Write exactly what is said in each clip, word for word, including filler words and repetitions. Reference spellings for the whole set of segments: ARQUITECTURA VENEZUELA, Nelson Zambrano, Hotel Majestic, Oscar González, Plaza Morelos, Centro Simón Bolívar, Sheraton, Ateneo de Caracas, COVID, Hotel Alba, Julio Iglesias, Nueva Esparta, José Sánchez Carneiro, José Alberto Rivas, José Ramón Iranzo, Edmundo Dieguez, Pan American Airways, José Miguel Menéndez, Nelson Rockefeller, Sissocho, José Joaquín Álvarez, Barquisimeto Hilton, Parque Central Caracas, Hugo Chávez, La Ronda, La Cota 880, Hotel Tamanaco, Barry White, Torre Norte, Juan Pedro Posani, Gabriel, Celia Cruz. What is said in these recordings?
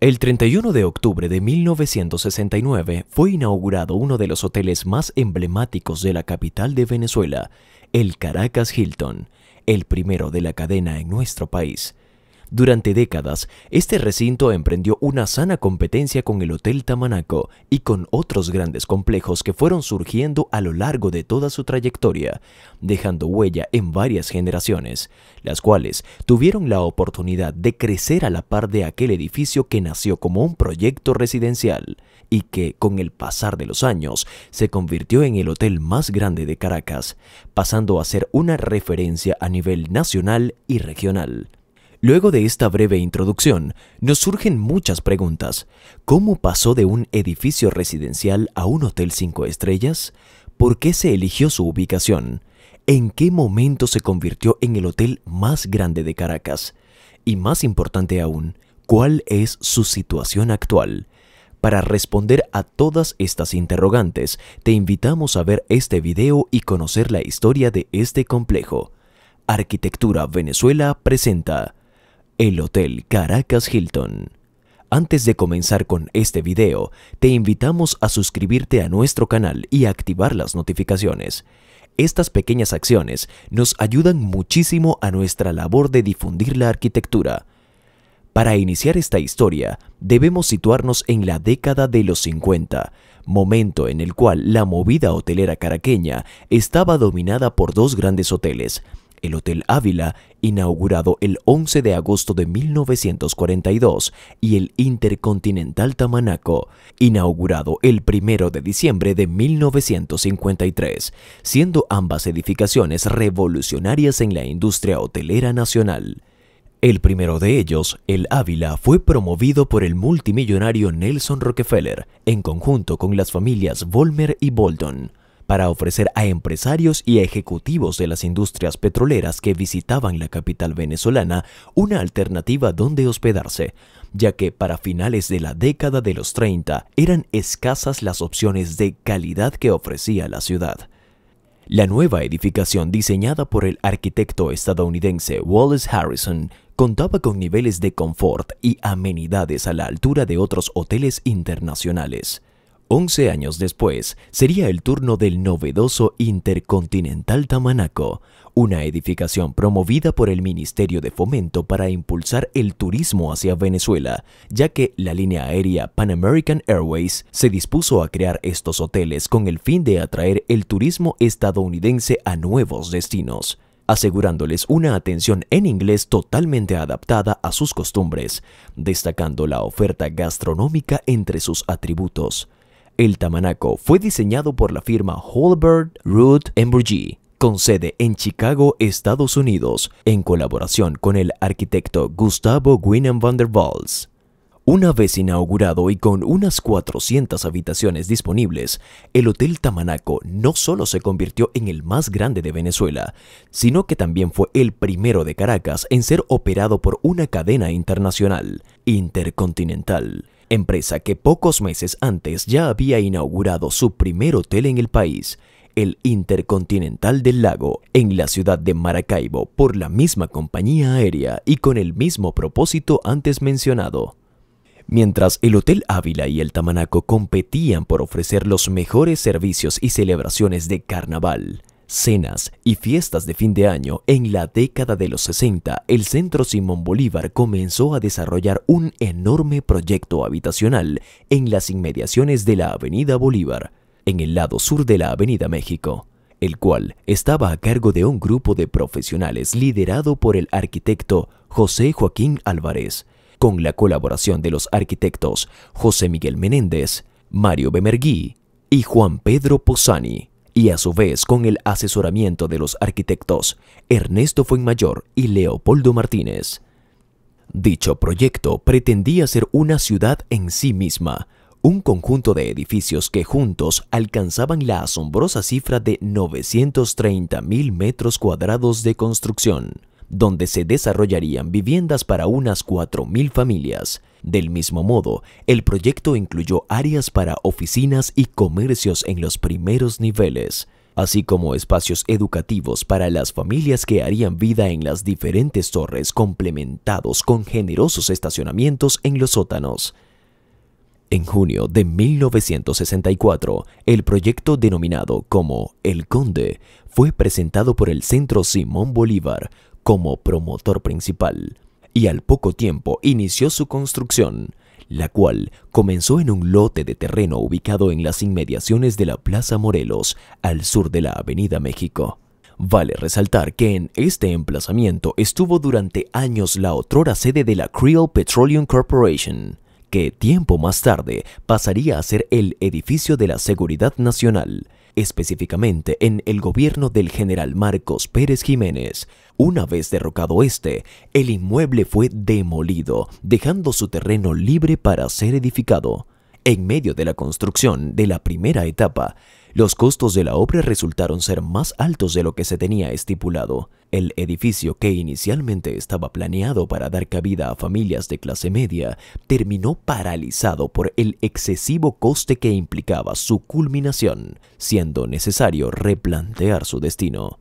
El treinta y uno de octubre de mil novecientos sesenta y nueve fue inaugurado uno de los hoteles más emblemáticos de la capital de Venezuela, el Caracas Hilton, el primero de la cadena en nuestro país. Durante décadas, este recinto emprendió una sana competencia con el Hotel Tamanaco y con otros grandes complejos que fueron surgiendo a lo largo de toda su trayectoria, dejando huella en varias generaciones, las cuales tuvieron la oportunidad de crecer a la par de aquel edificio que nació como un proyecto residencial y que, con el pasar de los años, se convirtió en el hotel más grande de Caracas, pasando a ser una referencia a nivel nacional y regional. Luego de esta breve introducción, nos surgen muchas preguntas. ¿Cómo pasó de un edificio residencial a un hotel cinco estrellas? ¿Por qué se eligió su ubicación? ¿En qué momento se convirtió en el hotel más grande de Caracas? Y más importante aún, ¿cuál es su situación actual? Para responder a todas estas interrogantes, te invitamos a ver este video y conocer la historia de este complejo. Arquitectura Venezuela presenta el Hotel Caracas Hilton. Antes de comenzar con este video, te invitamos a suscribirte a nuestro canal y a activar las notificaciones. Estas pequeñas acciones nos ayudan muchísimo a nuestra labor de difundir la arquitectura. Para iniciar esta historia, debemos situarnos en la década de los cincuenta, momento en el cual la movida hotelera caraqueña estaba dominada por dos grandes hoteles, el Hotel Ávila, inaugurado el once de agosto de mil novecientos cuarenta y dos, y el Intercontinental Tamanaco, inaugurado el primero de diciembre de mil novecientos cincuenta y tres, siendo ambas edificaciones revolucionarias en la industria hotelera nacional. El primero de ellos, el Ávila, fue promovido por el multimillonario Nelson Rockefeller, en conjunto con las familias Vollmer y Bolton, para ofrecer a empresarios y ejecutivos de las industrias petroleras que visitaban la capital venezolana una alternativa donde hospedarse, ya que para finales de la década de los treinta eran escasas las opciones de calidad que ofrecía la ciudad. La nueva edificación, diseñada por el arquitecto estadounidense Wallace Harrison, contaba con niveles de confort y amenidades a la altura de otros hoteles internacionales. Once años después, sería el turno del novedoso Intercontinental Tamanaco, una edificación promovida por el Ministerio de Fomento para impulsar el turismo hacia Venezuela, ya que la línea aérea Pan American Airways se dispuso a crear estos hoteles con el fin de atraer el turismo estadounidense a nuevos destinos, asegurándoles una atención en inglés totalmente adaptada a sus costumbres, destacando la oferta gastronómica entre sus atributos. El Tamanaco fue diseñado por la firma Holbert Root and Bourgeois, con sede en Chicago, Estados Unidos, en colaboración con el arquitecto Gustavo Gwinnem van der Waals. Una vez inaugurado y con unas cuatrocientas habitaciones disponibles, el Hotel Tamanaco no solo se convirtió en el más grande de Venezuela, sino que también fue el primero de Caracas en ser operado por una cadena internacional, Intercontinental, empresa que pocos meses antes ya había inaugurado su primer hotel en el país, el Intercontinental del Lago, en la ciudad de Maracaibo, por la misma compañía aérea y con el mismo propósito antes mencionado. Mientras el Hotel Ávila y el Tamanaco competían por ofrecer los mejores servicios y celebraciones de carnaval, cenas y fiestas de fin de año, en la década de los sesenta, el Centro Simón Bolívar comenzó a desarrollar un enorme proyecto habitacional en las inmediaciones de la Avenida Bolívar, en el lado sur de la Avenida México, el cual estaba a cargo de un grupo de profesionales liderado por el arquitecto José Joaquín Álvarez, con la colaboración de los arquitectos José Miguel Menéndez, Mario Bemergui y Juan Pedro Posani, y a su vez con el asesoramiento de los arquitectos Ernesto Fuenmayor y Leopoldo Martínez. Dicho proyecto pretendía ser una ciudad en sí misma, un conjunto de edificios que juntos alcanzaban la asombrosa cifra de novecientos treinta mil metros cuadrados de construcción, donde se desarrollarían viviendas para unas cuatro mil familias. Del mismo modo, el proyecto incluyó áreas para oficinas y comercios en los primeros niveles. así como espacios educativos para las familias que harían vida en las diferentes torres, complementados con generosos estacionamientos en los sótanos. En junio de mil novecientos sesenta y cuatro, el proyecto denominado como El Conde fue presentado por el Centro Simón Bolívar como promotor principal, y al poco tiempo inició su construcción, la cual comenzó en un lote de terreno ubicado en las inmediaciones de la Plaza Morelos, al sur de la Avenida México. Vale resaltar que en este emplazamiento estuvo durante años la otrora sede de la Creole Petroleum Corporation, que tiempo más tarde pasaría a ser el edificio de la Seguridad Nacional, específicamente en el gobierno del general Marcos Pérez Jiménez. Una vez derrocado este, el inmueble fue demolido, dejando su terreno libre para ser edificado. En medio de la construcción de la primera etapa, los costos de la obra resultaron ser más altos de lo que se tenía estipulado. El edificio, que inicialmente estaba planeado para dar cabida a familias de clase media, terminó paralizado por el excesivo coste que implicaba su culminación, siendo necesario replantear su destino.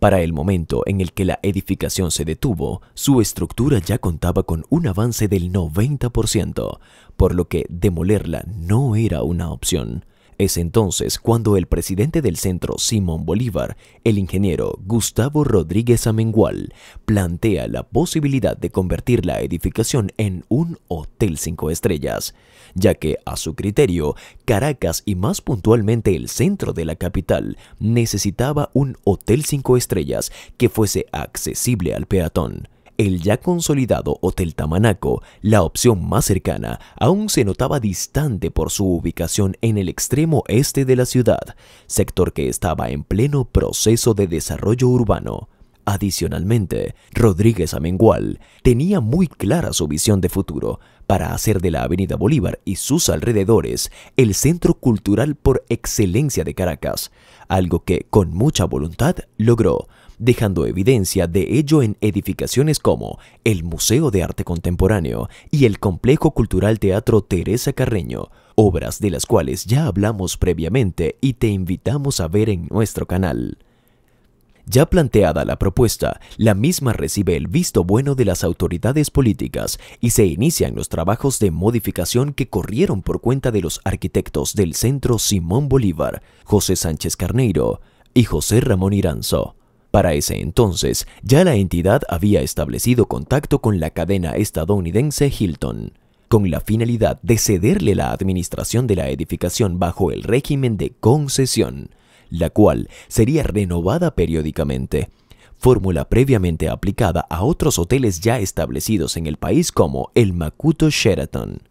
Para el momento en el que la edificación se detuvo, su estructura ya contaba con un avance del noventa por ciento, por lo que demolerla no era una opción. Es entonces cuando el presidente del Centro Simón Bolívar, el ingeniero Gustavo Rodríguez Amengual, plantea la posibilidad de convertir la edificación en un hotel cinco estrellas, ya que, a su criterio, Caracas y más puntualmente el centro de la capital necesitaba un hotel cinco estrellas que fuese accesible al peatón. El ya consolidado Hotel Tamanaco, la opción más cercana, aún se notaba distante por su ubicación en el extremo este de la ciudad, sector que estaba en pleno proceso de desarrollo urbano. Adicionalmente, Rodríguez Amengual tenía muy clara su visión de futuro para hacer de la Avenida Bolívar y sus alrededores el centro cultural por excelencia de Caracas, algo que con mucha voluntad logró, dejando evidencia de ello en edificaciones como el Museo de Arte Contemporáneo y el Complejo Cultural Teatro Teresa Carreño, obras de las cuales ya hablamos previamente y te invitamos a ver en nuestro canal. Ya planteada la propuesta, la misma recibe el visto bueno de las autoridades políticas y se inician los trabajos de modificación que corrieron por cuenta de los arquitectos del Centro Simón Bolívar, José Sánchez Carneiro y José Ramón Iranzo. Para ese entonces, ya la entidad había establecido contacto con la cadena estadounidense Hilton, con la finalidad de cederle la administración de la edificación bajo el régimen de concesión, la cual sería renovada periódicamente, fórmula previamente aplicada a otros hoteles ya establecidos en el país como el Macuto Sheraton.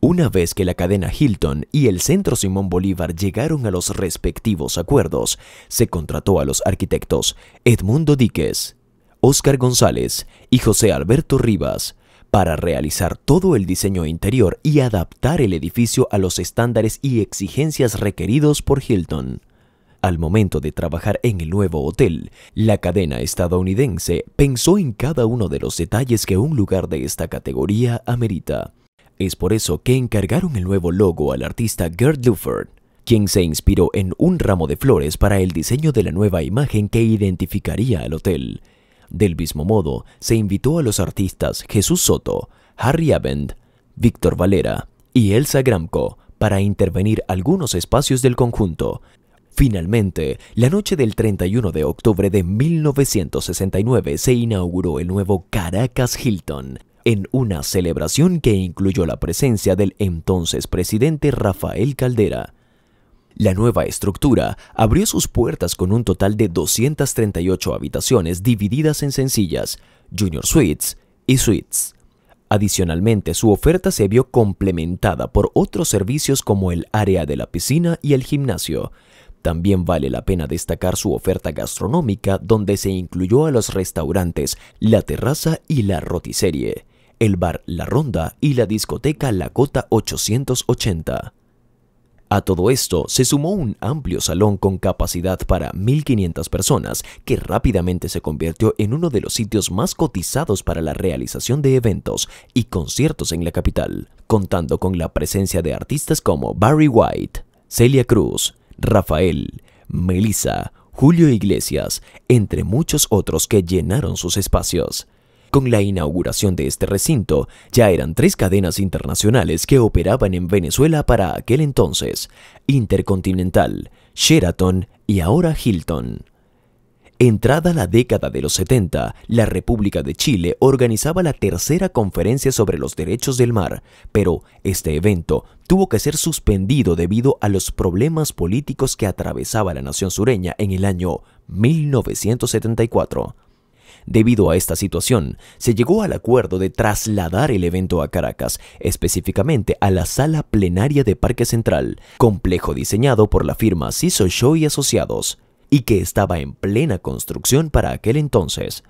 Una vez que la cadena Hilton y el Centro Simón Bolívar llegaron a los respectivos acuerdos, se contrató a los arquitectos Edmundo Dieguez, Oscar González y José Alberto Rivas para realizar todo el diseño interior y adaptar el edificio a los estándares y exigencias requeridos por Hilton. Al momento de trabajar en el nuevo hotel, la cadena estadounidense pensó en cada uno de los detalles que un lugar de esta categoría amerita. Es por eso que encargaron el nuevo logo al artista Gerd Luford, quien se inspiró en un ramo de flores para el diseño de la nueva imagen que identificaría al hotel. Del mismo modo, se invitó a los artistas Jesús Soto, Harry Abend, Víctor Valera y Elsa Gramco para intervenir algunos espacios del conjunto. Finalmente, la noche del treinta y uno de octubre de mil novecientos sesenta y nueve se inauguró el nuevo Caracas Hilton, en una celebración que incluyó la presencia del entonces presidente Rafael Caldera. La nueva estructura abrió sus puertas con un total de doscientas treinta y ocho habitaciones divididas en sencillas, junior suites y suites. Adicionalmente, su oferta se vio complementada por otros servicios como el área de la piscina y el gimnasio. También vale la pena destacar su oferta gastronómica, donde se incluyó a los restaurantes La Terraza y La Roticerie, el bar La Ronda y la discoteca La Cota ochocientos ochenta. A todo esto se sumó un amplio salón con capacidad para mil quinientas personas que rápidamente se convirtió en uno de los sitios más cotizados para la realización de eventos y conciertos en la capital, contando con la presencia de artistas como Barry White, Celia Cruz, Rafael, Melissa, Julio Iglesias, entre muchos otros que llenaron sus espacios. Con la inauguración de este recinto, ya eran tres cadenas internacionales que operaban en Venezuela para aquel entonces: Intercontinental, Sheraton y ahora Hilton. Entrada la década de los setenta, la República de Chile organizaba la tercera conferencia sobre los derechos del mar, pero este evento tuvo que ser suspendido debido a los problemas políticos que atravesaba la nación sureña en el año mil novecientos setenta y cuatro. Debido a esta situación, se llegó al acuerdo de trasladar el evento a Caracas, específicamente a la sala plenaria de Parque Central, complejo diseñado por la firma Sissocho y Asociados, y que estaba en plena construcción para aquel entonces.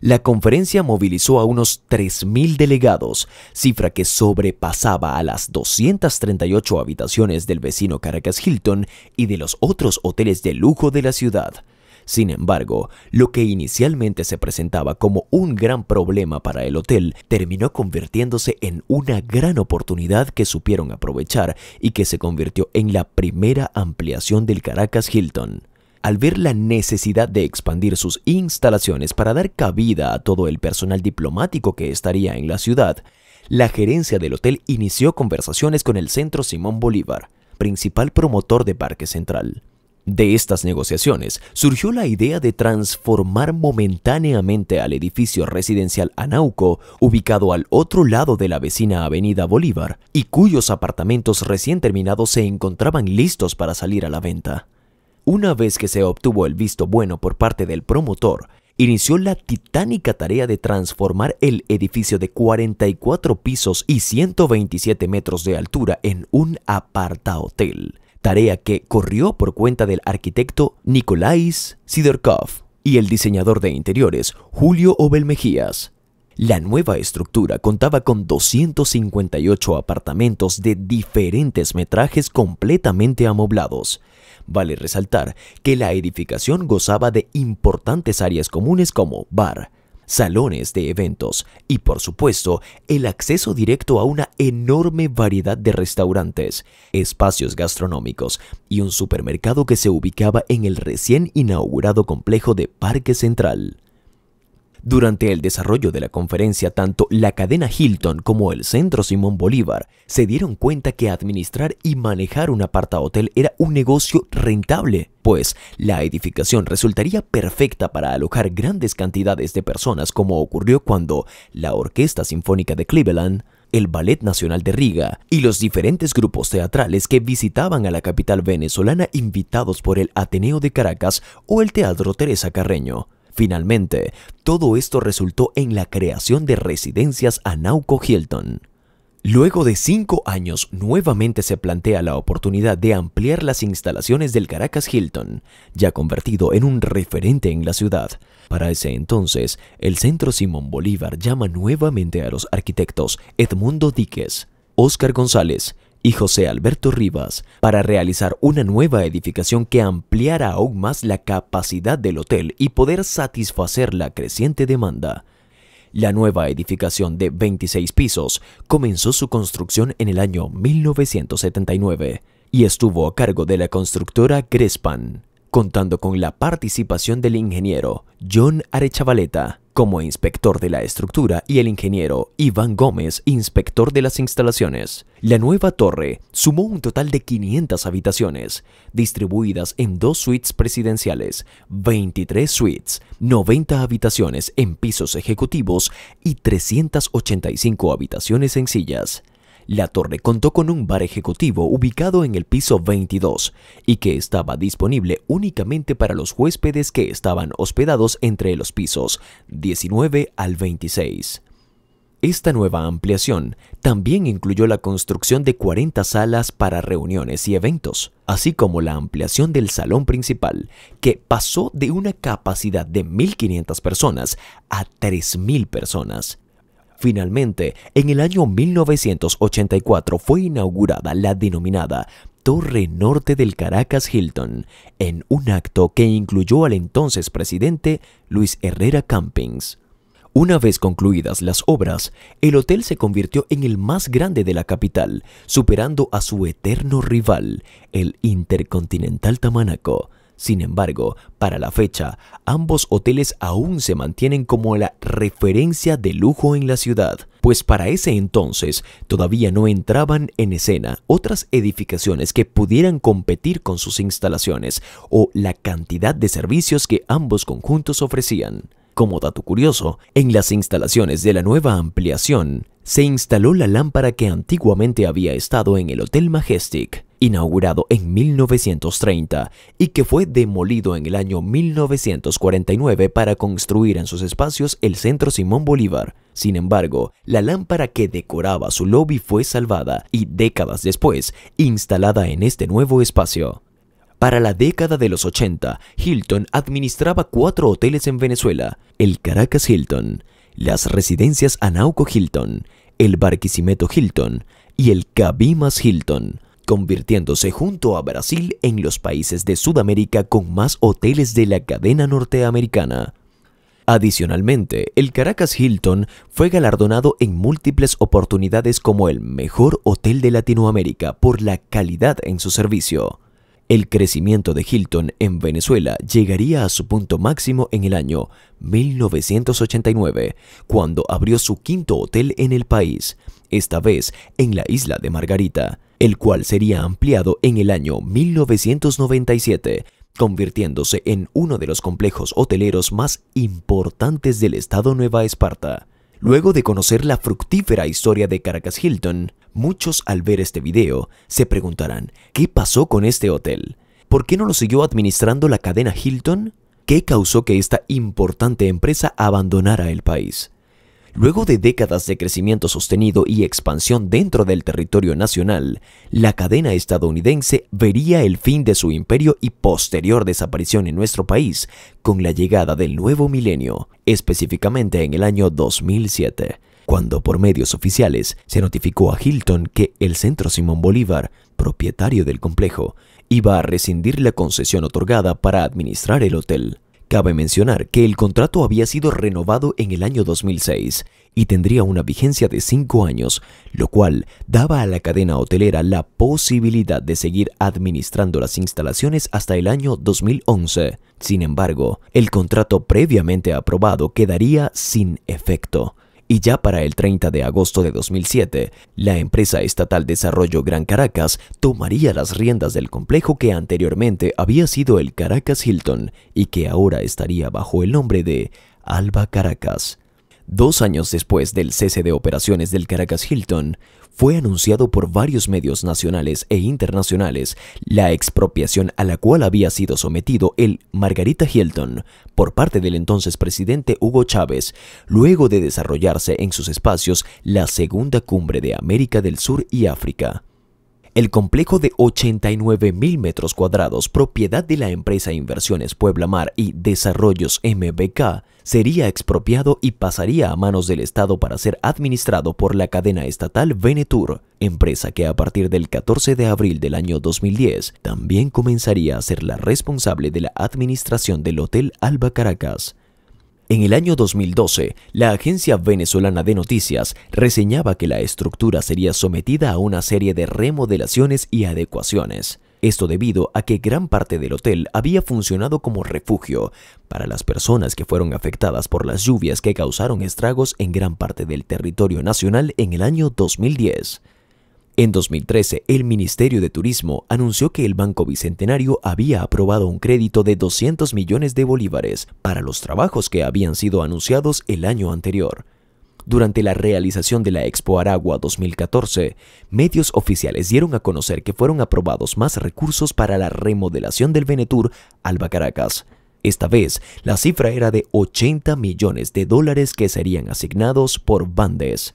La conferencia movilizó a unos tres mil delegados, cifra que sobrepasaba a las doscientas treinta y ocho habitaciones del vecino Caracas Hilton y de los otros hoteles de lujo de la ciudad. Sin embargo, lo que inicialmente se presentaba como un gran problema para el hotel terminó convirtiéndose en una gran oportunidad que supieron aprovechar y que se convirtió en la primera ampliación del Caracas Hilton. Al ver la necesidad de expandir sus instalaciones para dar cabida a todo el personal diplomático que estaría en la ciudad, la gerencia del hotel inició conversaciones con el Centro Simón Bolívar, principal promotor de Parque Central. De estas negociaciones surgió la idea de transformar momentáneamente al edificio residencial Anauco, ubicado al otro lado de la vecina avenida Bolívar, y cuyos apartamentos recién terminados se encontraban listos para salir a la venta. Una vez que se obtuvo el visto bueno por parte del promotor, inició la titánica tarea de transformar el edificio de cuarenta y cuatro pisos y ciento veintisiete metros de altura en un apartahotel, tarea que corrió por cuenta del arquitecto Nikolajs Sidorkovs y el diseñador de interiores Julio Obelmejías. La nueva estructura contaba con doscientos cincuenta y ocho apartamentos de diferentes metrajes completamente amoblados. Vale resaltar que la edificación gozaba de importantes áreas comunes como bar, salones de eventos y, por supuesto, el acceso directo a una enorme variedad de restaurantes, espacios gastronómicos y un supermercado que se ubicaba en el recién inaugurado complejo de Parque Central. Durante el desarrollo de la conferencia, tanto la cadena Hilton como el Centro Simón Bolívar se dieron cuenta que administrar y manejar un apartahotel era un negocio rentable, pues la edificación resultaría perfecta para alojar grandes cantidades de personas, como ocurrió cuando la Orquesta Sinfónica de Cleveland, el Ballet Nacional de Riga y los diferentes grupos teatrales que visitaban a la capital venezolana invitados por el Ateneo de Caracas o el Teatro Teresa Carreño. Finalmente, todo esto resultó en la creación de residencias Anauco Hilton. Luego de cinco años, nuevamente se plantea la oportunidad de ampliar las instalaciones del Caracas Hilton, ya convertido en un referente en la ciudad. Para ese entonces, el Centro Simón Bolívar llama nuevamente a los arquitectos Edmundo Dieguez, Oscar González y José Alberto Rivas para realizar una nueva edificación que ampliara aún más la capacidad del hotel y poder satisfacer la creciente demanda. La nueva edificación de veintiséis pisos comenzó su construcción en el año mil novecientos setenta y nueve y estuvo a cargo de la constructora Crespan, contando con la participación del ingeniero John Arechavaleta como inspector de la estructura y el ingeniero Iván Gómez, inspector de las instalaciones. La nueva torre sumó un total de quinientas habitaciones, distribuidas en dos suites presidenciales, veintitrés suites, noventa habitaciones en pisos ejecutivos y trescientas ochenta y cinco habitaciones en sillas. La torre contó con un bar ejecutivo ubicado en el piso veintidós y que estaba disponible únicamente para los huéspedes que estaban hospedados entre los pisos diecinueve al veintiséis. Esta nueva ampliación también incluyó la construcción de cuarenta salas para reuniones y eventos, así como la ampliación del salón principal, que pasó de una capacidad de mil quinientas personas a tres mil personas. Finalmente, en el año mil novecientos ochenta y cuatro fue inaugurada la denominada Torre Norte del Caracas Hilton, en un acto que incluyó al entonces presidente Luis Herrera Campins. Una vez concluidas las obras, el hotel se convirtió en el más grande de la capital, superando a su eterno rival, el Intercontinental Tamanaco, Sin embargo, para la fecha, ambos hoteles aún se mantienen como la referencia de lujo en la ciudad, pues para ese entonces todavía no entraban en escena otras edificaciones que pudieran competir con sus instalaciones o la cantidad de servicios que ambos conjuntos ofrecían. Como dato curioso, en las instalaciones de la nueva ampliación se instaló la lámpara que antiguamente había estado en el Hotel Majestic, inaugurado en mil novecientos treinta y que fue demolido en el año mil novecientos cuarenta y nueve para construir en sus espacios el Centro Simón Bolívar. Sin embargo, la lámpara que decoraba su lobby fue salvada y décadas después instalada en este nuevo espacio. Para la década de los ochenta, Hilton administraba cuatro hoteles en Venezuela: el Caracas Hilton, las residencias Anauco Hilton, el Barquisimeto Hilton y el Cabimas Hilton, convirtiéndose junto a Brasil en los países de Sudamérica con más hoteles de la cadena norteamericana. Adicionalmente, el Caracas Hilton fue galardonado en múltiples oportunidades como el mejor hotel de Latinoamérica por la calidad en su servicio. El crecimiento de Hilton en Venezuela llegaría a su punto máximo en el año mil novecientos ochenta y nueve, cuando abrió su quinto hotel en el país, esta vez en la isla de Margarita, el cual sería ampliado en el año mil novecientos noventa y siete, convirtiéndose en uno de los complejos hoteleros más importantes del estado Nueva Esparta. Luego de conocer la fructífera historia de Caracas Hilton, muchos al ver este video se preguntarán, ¿qué pasó con este hotel? ¿Por qué no lo siguió administrando la cadena Hilton? ¿Qué causó que esta importante empresa abandonara el país? Luego de décadas de crecimiento sostenido y expansión dentro del territorio nacional, la cadena estadounidense vería el fin de su imperio y posterior desaparición en nuestro país con la llegada del nuevo milenio, específicamente en el año dos mil siete, cuando por medios oficiales se notificó a Hilton que el Centro Simón Bolívar, propietario del complejo, iba a rescindir la concesión otorgada para administrar el hotel. Cabe mencionar que el contrato había sido renovado en el año dos mil seis y tendría una vigencia de cinco años, lo cual daba a la cadena hotelera la posibilidad de seguir administrando las instalaciones hasta el año dos mil once. Sin embargo, el contrato previamente aprobado quedaría sin efecto. Y ya para el treinta de agosto de dos mil siete, la empresa estatal Desarrollo Gran Caracas tomaría las riendas del complejo que anteriormente había sido el Caracas Hilton y que ahora estaría bajo el nombre de Alba Caracas. Dos años después del cese de operaciones del Caracas Hilton, fue anunciado por varios medios nacionales e internacionales la expropiación a la cual había sido sometido el Margarita Hilton por parte del entonces presidente Hugo Chávez, luego de desarrollarse en sus espacios la segunda cumbre de América del Sur y África. El complejo de ochenta y nueve mil metros cuadrados, propiedad de la empresa Inversiones Puebla Mar y Desarrollos M B K, sería expropiado y pasaría a manos del Estado para ser administrado por la cadena estatal Venetur, empresa que a partir del catorce de abril del año dos mil diez también comenzaría a ser la responsable de la administración del Hotel Alba Caracas. En el año dos mil doce, la Agencia Venezolana de Noticias reseñaba que la estructura sería sometida a una serie de remodelaciones y adecuaciones. Esto debido a que gran parte del hotel había funcionado como refugio para las personas que fueron afectadas por las lluvias que causaron estragos en gran parte del territorio nacional en el año dos mil diez. En dos mil trece, el Ministerio de Turismo anunció que el Banco Bicentenario había aprobado un crédito de doscientos millones de bolívares para los trabajos que habían sido anunciados el año anterior. Durante la realización de la Expo Aragua dos mil catorce, medios oficiales dieron a conocer que fueron aprobados más recursos para la remodelación del Venetur Alba Caracas. Esta vez, la cifra era de ochenta millones de dólares que serían asignados por Bandes.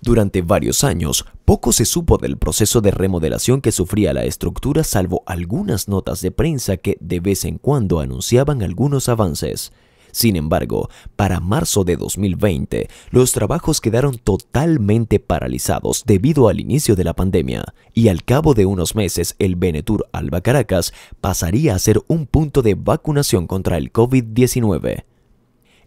Durante varios años, poco se supo del proceso de remodelación que sufría la estructura, salvo algunas notas de prensa que de vez en cuando anunciaban algunos avances. Sin embargo, para marzo de dos mil veinte, los trabajos quedaron totalmente paralizados debido al inicio de la pandemia, y al cabo de unos meses el Venetur Alba Caracas pasaría a ser un punto de vacunación contra el COVID diecinueve.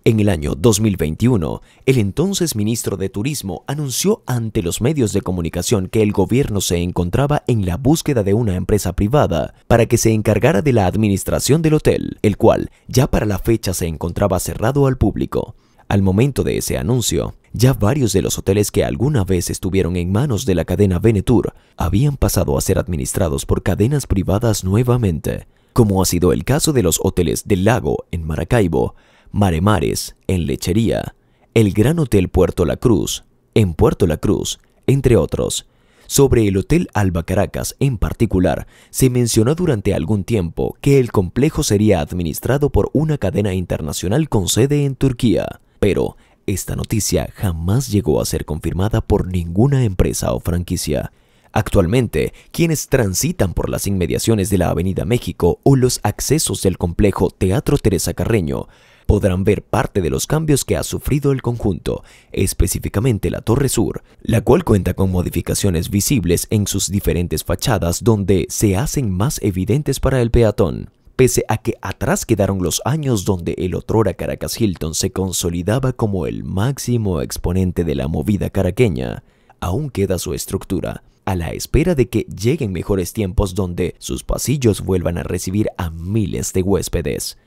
En el año dos mil veintiuno, el entonces ministro de Turismo anunció ante los medios de comunicación que el gobierno se encontraba en la búsqueda de una empresa privada para que se encargara de la administración del hotel, el cual ya para la fecha se encontraba cerrado al público. Al momento de ese anuncio, ya varios de los hoteles que alguna vez estuvieron en manos de la cadena Venetur habían pasado a ser administrados por cadenas privadas nuevamente, como ha sido el caso de los hoteles del Lago en Maracaibo, Maremares en Lechería, el Gran Hotel Puerto La Cruz en Puerto La Cruz, entre otros. Sobre el Hotel Alba Caracas en particular, se mencionó durante algún tiempo que el complejo sería administrado por una cadena internacional con sede en Turquía, pero esta noticia jamás llegó a ser confirmada por ninguna empresa o franquicia. Actualmente, quienes transitan por las inmediaciones de la Avenida México o los accesos del complejo Teatro Teresa Carreño podrán ver parte de los cambios que ha sufrido el conjunto, específicamente la Torre Sur, la cual cuenta con modificaciones visibles en sus diferentes fachadas donde se hacen más evidentes para el peatón. Pese a que atrás quedaron los años donde el otrora Caracas Hilton se consolidaba como el máximo exponente de la movida caraqueña, aún queda su estructura, a la espera de que lleguen mejores tiempos donde sus pasillos vuelvan a recibir a miles de huéspedes.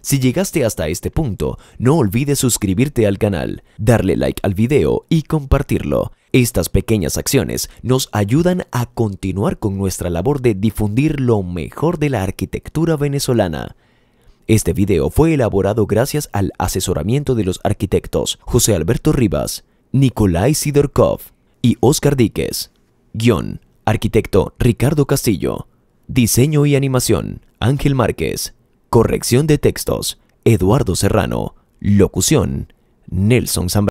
Si llegaste hasta este punto, no olvides suscribirte al canal, darle like al video y compartirlo. Estas pequeñas acciones nos ayudan a continuar con nuestra labor de difundir lo mejor de la arquitectura venezolana. Este video fue elaborado gracias al asesoramiento de los arquitectos José Alberto Rivas, Nikolajs Sidorkovs y Oscar Díquez. Guión, arquitecto Ricardo Castillo. Diseño y animación, Ángel Márquez. Corrección de textos, Eduardo Serrano. Locución, Nelson Zambrano.